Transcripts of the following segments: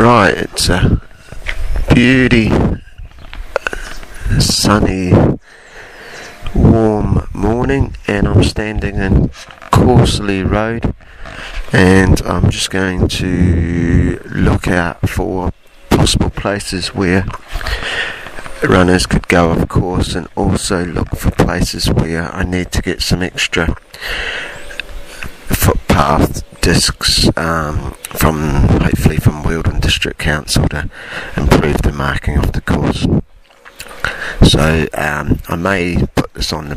bright, it's a beauty, sunny, warm morning, and I'm standing in Corsley Road, and I'm just going to look out for possible places where runners could go, of course, and also look for places where I need to get some extra footpath discs hopefully from Wealden District Council to improve the marking of the course. So I may put this on the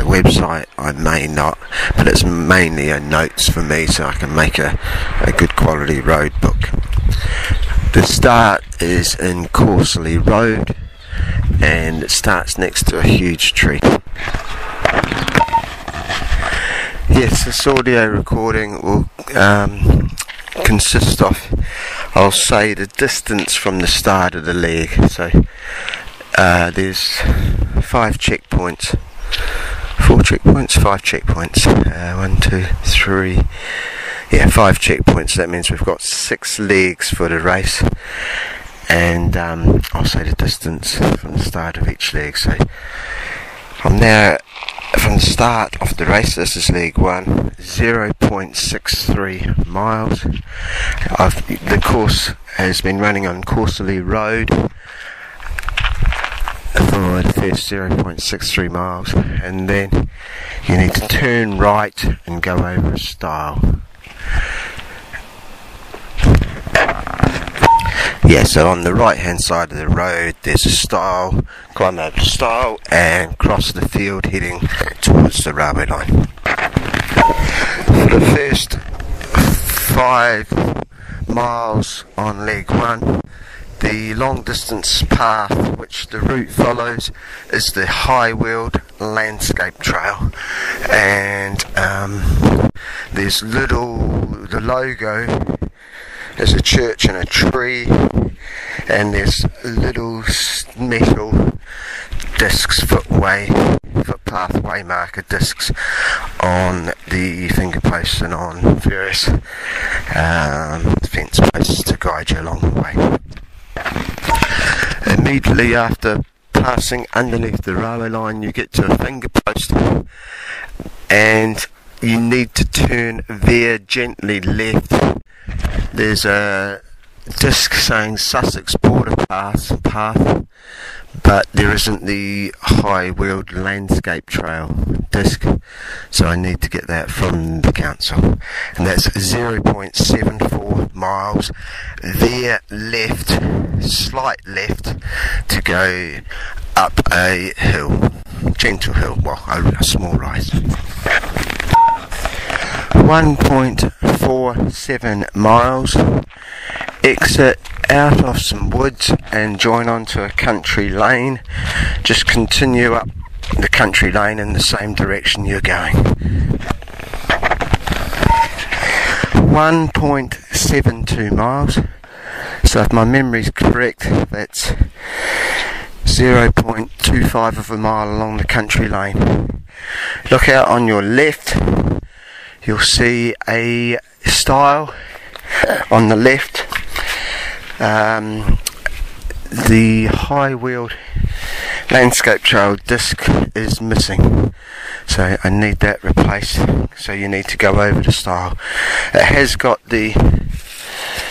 website, I may not, but it's mainly a notes for me so I can make a good quality road book. The start is in Corsley Road, and it starts next to a huge tree. Yes, this audio recording will consist of, I'll say, the distance from the start of the leg. So there's five checkpoints. 1, 2, 3. Yeah, 5 checkpoints. That means we've got 6 legs for the race, and I'll say the distance from the start of each leg. So I'm now from the start of the race. This is leg 1, 0.63 miles. The course has been running on Corsley Road for the first 0.63 miles, and then you need to turn right and go over a stile. Yeah, so on the right hand side of the road there's a stile, climb over the stile and cross the field heading towards the railway line. For the first 5 miles on leg 1, the long distance path which the route follows is the High Weald Landscape Trail, and there's the logo is a church and a tree, and there's little metal discs, footpathway marker discs on the finger posts and on various fence posts to guide you along the way. Immediately after passing underneath the railway line you get to a finger post, and you need to turn veer gently left. There's a disc saying Sussex Border Path, but there isn't the High Weald Landscape Trail disc, so I need to get that from the council. And that's 0.74 miles, veer left, slight left, to go up a hill, gentle hill, well, a small rise. 1.47 miles, exit out of some woods and join onto a country lane. Just continue up the country lane in the same direction you're going. 1.72 miles, so if my memory's correct, that's 0.25 of a mile along the country lane. Look out on your left, you'll see a stile on the left. The High Weald Landscape Trail disc is missing, so I need that replaced, so you need to go over the stile. It has got the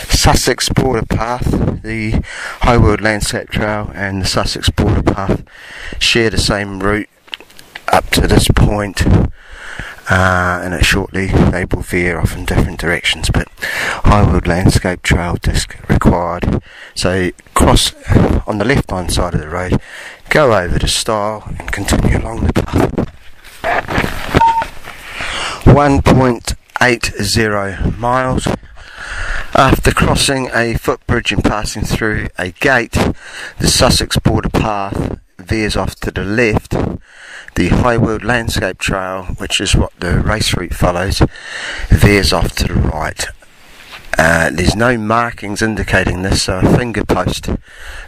Sussex Border Path, the High Weald Landscape Trail and the Sussex Border Path share the same route up to this point, and it shortly they will veer off in different directions, but High Weald Landscape Trail disc required. So cross on the left hand side of the road, go over the stile and continue along the path. 1.80 miles. After crossing a footbridge and passing through a gate, the Sussex Border Path veers off to the left. The High Weald Landscape Trail, which is what the race route follows, veers off to the right. There's no markings indicating this, so a finger post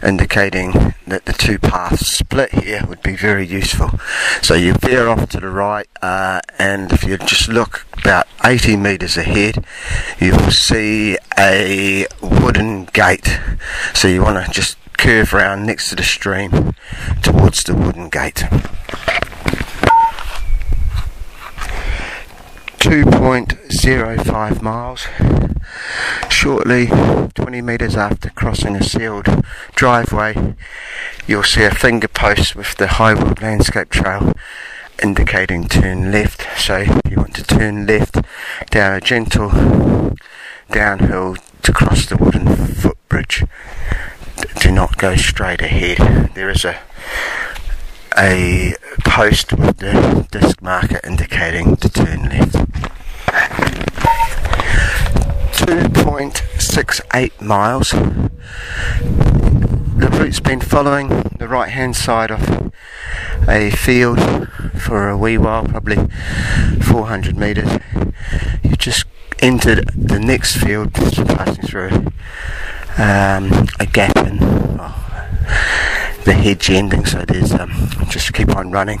indicating that the two paths split here would be very useful. So you veer off to the right, and if you just look about 80 metres ahead, you'll see a wooden gate. So you want to just curve round next to the stream towards the wooden gate. 2.05 miles. Shortly, 20 metres after crossing a sealed driveway, you'll see a finger post with the High Weald Landscape Trail indicating turn left. So you want to turn left down a gentle downhill to cross the wooden footbridge. Do not go straight ahead. There is a post with the disc marker indicating to turn left. 2.68 miles. The route's been following the right hand side of a field for a wee while, probably 400 metres. You just entered the next field, passing through a gap in the hedge ending, so there's just keep on running.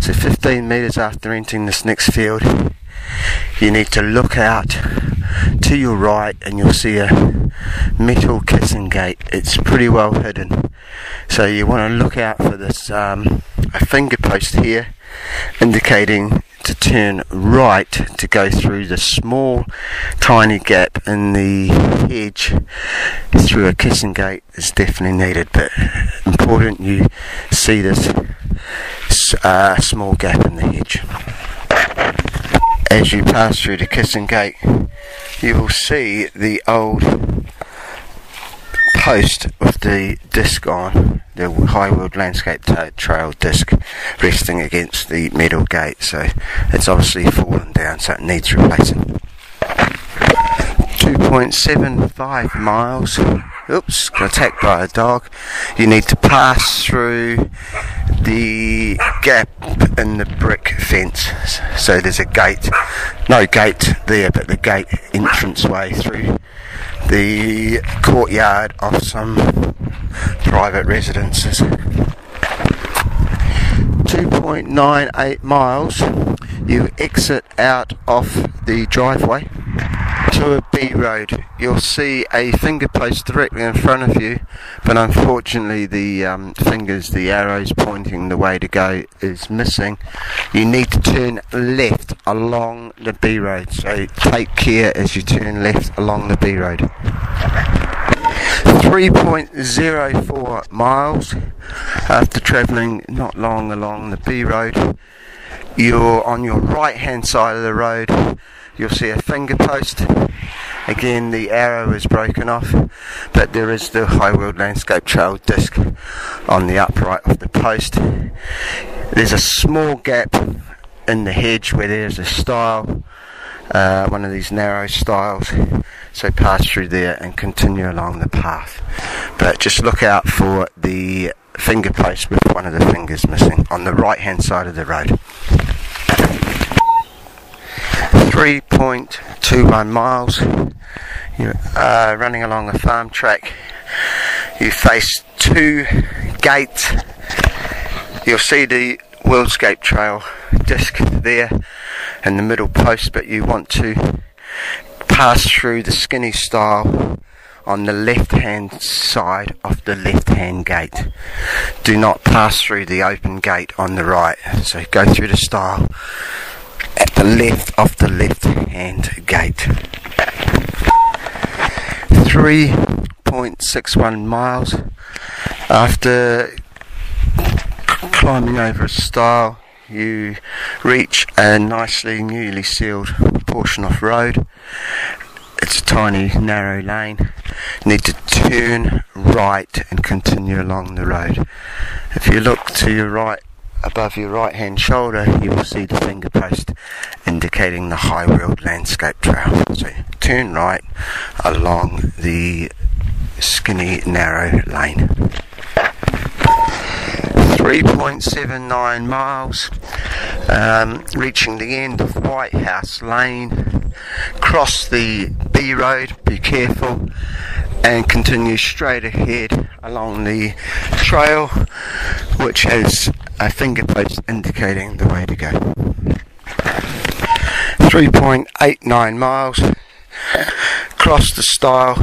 So 15 metres after entering this next field, you need to look out to your right and you'll see a metal kitchen gate. It's pretty well hidden, so you want to look out for this a finger post here indicating to turn right to go through the small tiny gap in the hedge through a kitchen gate is definitely needed, but important you see this small gap in the hedge. As you pass through the kitchen gate, you will see the old post with the disc on, the High Weald Landscape Trail disc resting against the metal gate, so it's obviously fallen down, so it needs replacing. 2.75 miles. Oops, got attacked by a dog. You need to pass through the gap in the brick fence. So there's a gate, no gate there, but the gate entranceway through the courtyard of some private residences. 2.98 miles. You exit out of the driveway to a B road. You'll see a finger post directly in front of you, but unfortunately the the arrows pointing the way to go is missing. You need to turn left along the B road, so take care as you turn left along the B road. 3.04 miles. After travelling not long along the B road, you're on your right hand side of the road. You'll see a finger post. Again, the arrow is broken off, but there is the High Weald Landscape Trail disc on the upright of the post. There's a small gap in the hedge where there's a stile, one of these narrow stiles, so pass through there and continue along the path. But just look out for the finger post with one of the fingers missing on the right hand side of the road. 3.21 miles. You are running along a farm track. You face two gates. You'll see the Landscape Trail disc there and the middle post, but you want to pass through the skinny stile on the left hand side of the left hand gate. Do not pass through the open gate on the right, so go through the stile at the left of the left hand gate. 3.61 miles. After climbing over a stile, you reach a nicely newly sealed portion of road. It's a tiny narrow lane. You need to turn right and continue along the road. If you look to your right, above your right hand shoulder, you will see the finger post indicating the High Weald Landscape Trail. So turn right along the skinny narrow lane. 3.79 miles, reaching the end of White House Lane, cross the B Road, be careful, and continue straight ahead along the trail, which has a finger post indicating the way to go. 3.89 miles, cross the stile,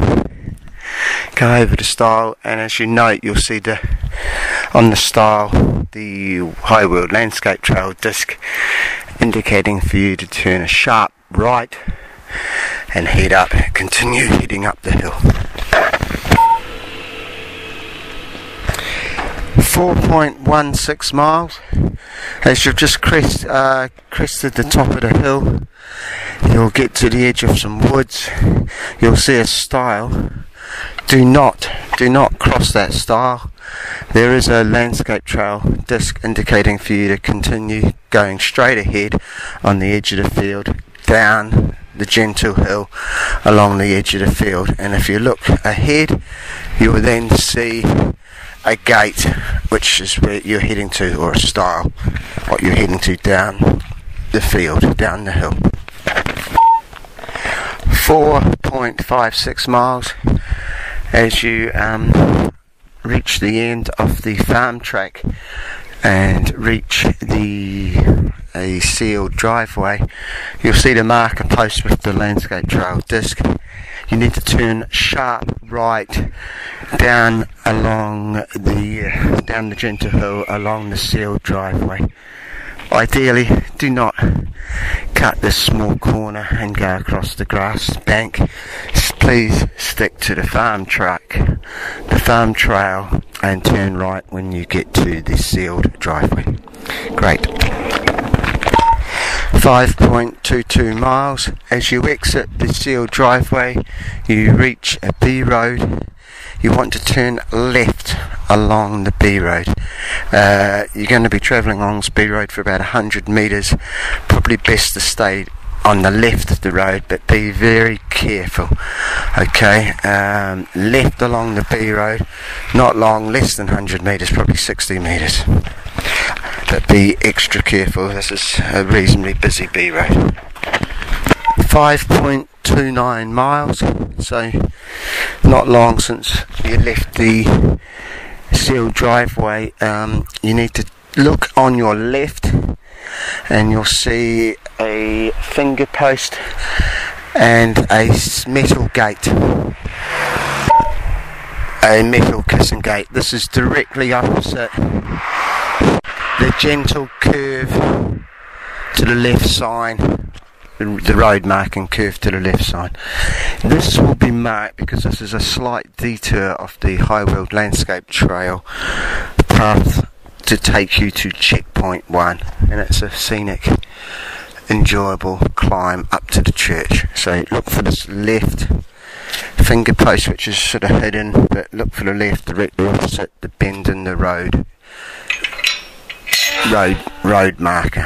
go over the stile, and as you note, you'll see the on the stile the High Weald Landscape Trail disc indicating for you to turn a sharp right and head up, continue heading up the hill. 4.16 miles, as you've just crested the top of the hill, you'll get to the edge of some woods, you'll see a stile. Do not cross that stile. There is a landscape trail disc indicating for you to continue going straight ahead on the edge of the field, down the gentle hill along the edge of the field. And if you look ahead, you will then see a gate, which is where you're heading to, or a stile, what you're heading to down the field, down the hill. 4.56 miles, as you reach the end of the farm track and reach a sealed driveway, you'll see the marker post with the landscape trail disc. You need to turn sharp right down along the gentle hill along the sealed driveway. Ideally, do not cut this small corner and go across the grass bank. Please stick to the farm trail, and turn right when you get to the sealed driveway. Great. 5.22 miles. As you exit the sealed driveway, you reach a B road. You want to turn left along the B road. You're going to be travelling along this B road for about 100 metres. Probably best to stay on the left of the road, but be very careful. Okay, left along the B road, not long, less than 100 metres, probably 60 metres. But be extra careful, this is a reasonably busy B road. 5.29 miles, so not long since you left the sealed driveway. You need to look on your left and you'll see a finger post and a metal gate, a metal kissing gate. This is directly opposite the gentle curve to the left sign, the road marking curve to the left side. This will be marked because this is a slight detour of the High Weald Landscape Trail path to take you to checkpoint 1, and it's a scenic, enjoyable climb up to the church. So look for this left finger post, which is sort of hidden, but look for the left directly opposite the bend in the road marker.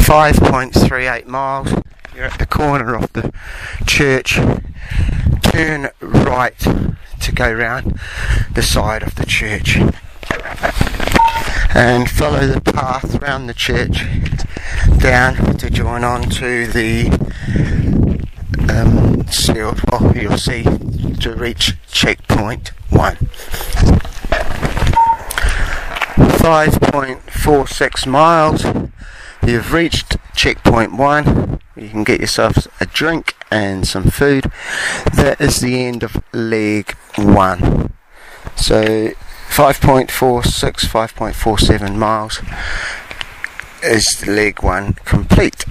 5.38 miles, you're at the corner of the church, turn right to go round the side of the church and follow the path round the church down to join on to the sealed, or you'll see, to reach checkpoint 1. 5.46 miles, you've reached checkpoint 1, you can get yourself a drink and some food. That is the end of leg 1. So 5.46, 5.47 miles is leg 1 complete.